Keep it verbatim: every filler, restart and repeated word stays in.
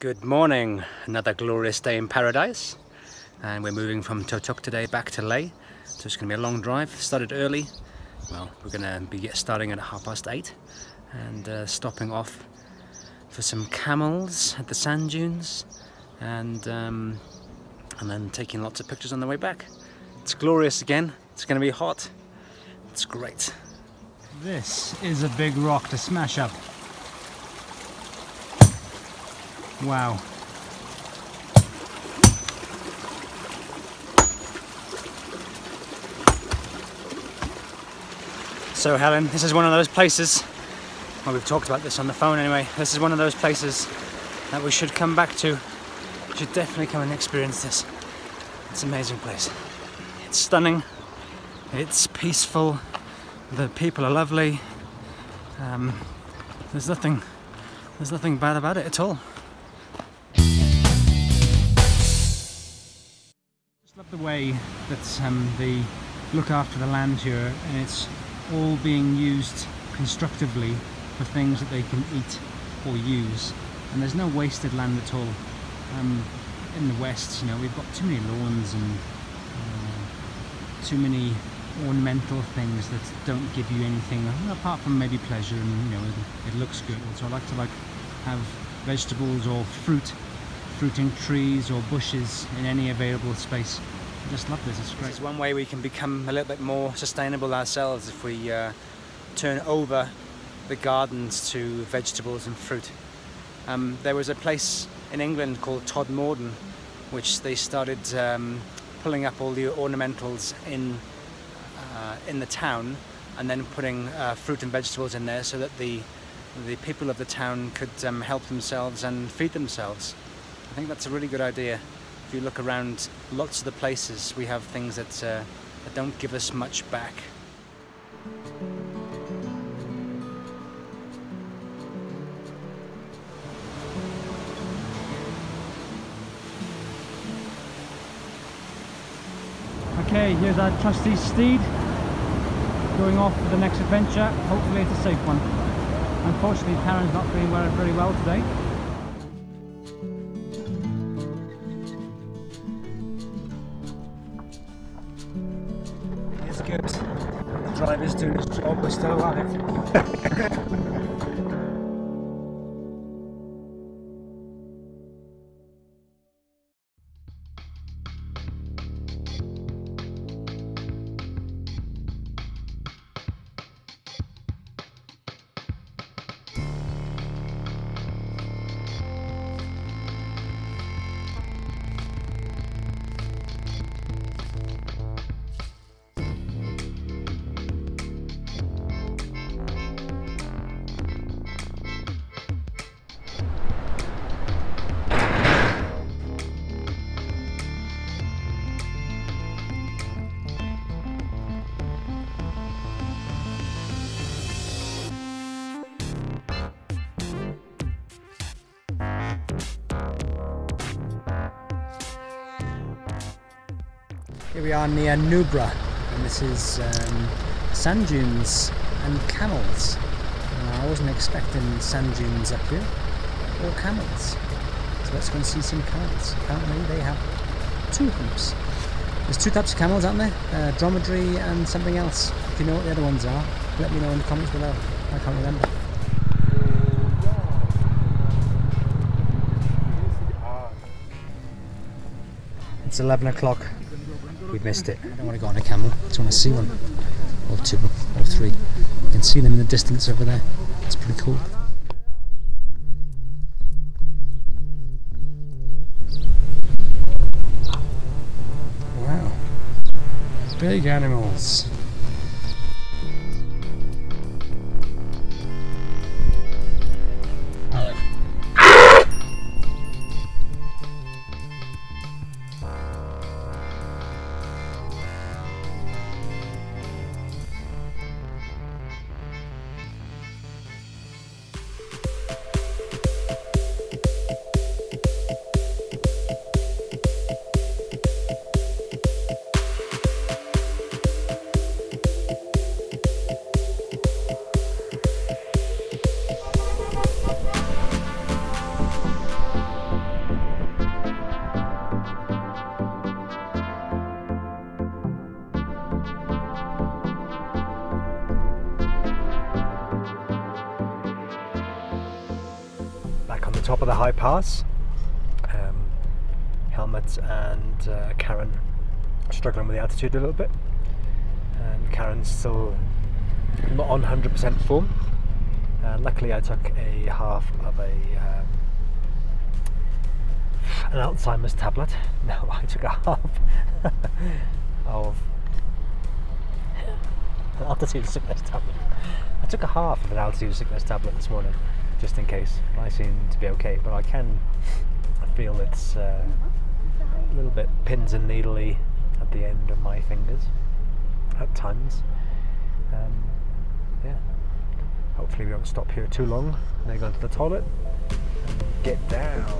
Good morning, another glorious day in paradise, and we're moving from Turtuk today back to Leh, so it's going to be a long drive. Started early, well we're going to be starting at half past eight and uh, stopping off for some camels at the sand dunes and, um, and then taking lots of pictures on the way back. It's glorious again, it's going to be hot, it's great. This is a big rock to smash up. Wow. So Helen, this is one of those places, well we've talked about this on the phone anyway, this is one of those places that we should come back to. We should definitely come and experience this. It's an amazing place. It's stunning, it's peaceful, the people are lovely, um, there's nothing, there's nothing bad about it at all. The way that um, they look after the land here, and it's all being used constructively for things that they can eat or use, and there's no wasted land at all. Um, in the West, you know, we've got too many lawns and uh, too many ornamental things that don't give you anything apart from maybe pleasure, and you know it, it looks good. So I like to like have vegetables or fruit, fruiting trees or bushes in any available space. I just love this, it's great. This is one way we can become a little bit more sustainable ourselves, if we uh, turn over the gardens to vegetables and fruit. Um, there was a place in England called Todmorden, which they started um, pulling up all the ornamentals in, uh, in the town, and then putting uh, fruit and vegetables in there so that the, the people of the town could um, help themselves and feed themselves. I think that's a really good idea. If you look around, lots of the places we have things that, uh, that don't give us much back. Okay, here's our trusty steed going off for the next adventure. Hopefully it's a safe one. Unfortunately, Karen's not feeling very well today. Good. The driver's doing his job, we're still alive. Here we are near Nubra, and this is um, sand dunes and camels. And I wasn't expecting sand dunes up here, or camels. So let's go and see some camels. Apparently they have two humps. There's two types of camels, aren't there? Uh, dromedary and something else. If you know what the other ones are, let me know in the comments below. I can't remember. It's eleven o'clock. We've missed it. I don't want to go on a camel, I just want to see one, or two, or three. You can see them in the distance over there, it's pretty cool. Wow, big animals. top of the high pass. Um, Helmut and uh, Karen are struggling with the altitude a little bit. And Karen's still not on one hundred percent form. Uh, luckily I took a half of a um, an Alzheimer's tablet. No, I took a half of an altitude sickness tablet. I took a half of an altitude sickness tablet this morning, just in case. I seem to be okay, but I can feel it's uh, a little bit pins and needly at the end of my fingers at times. Um, yeah. Hopefully we don't stop here too long. Now go to the toilet and get down.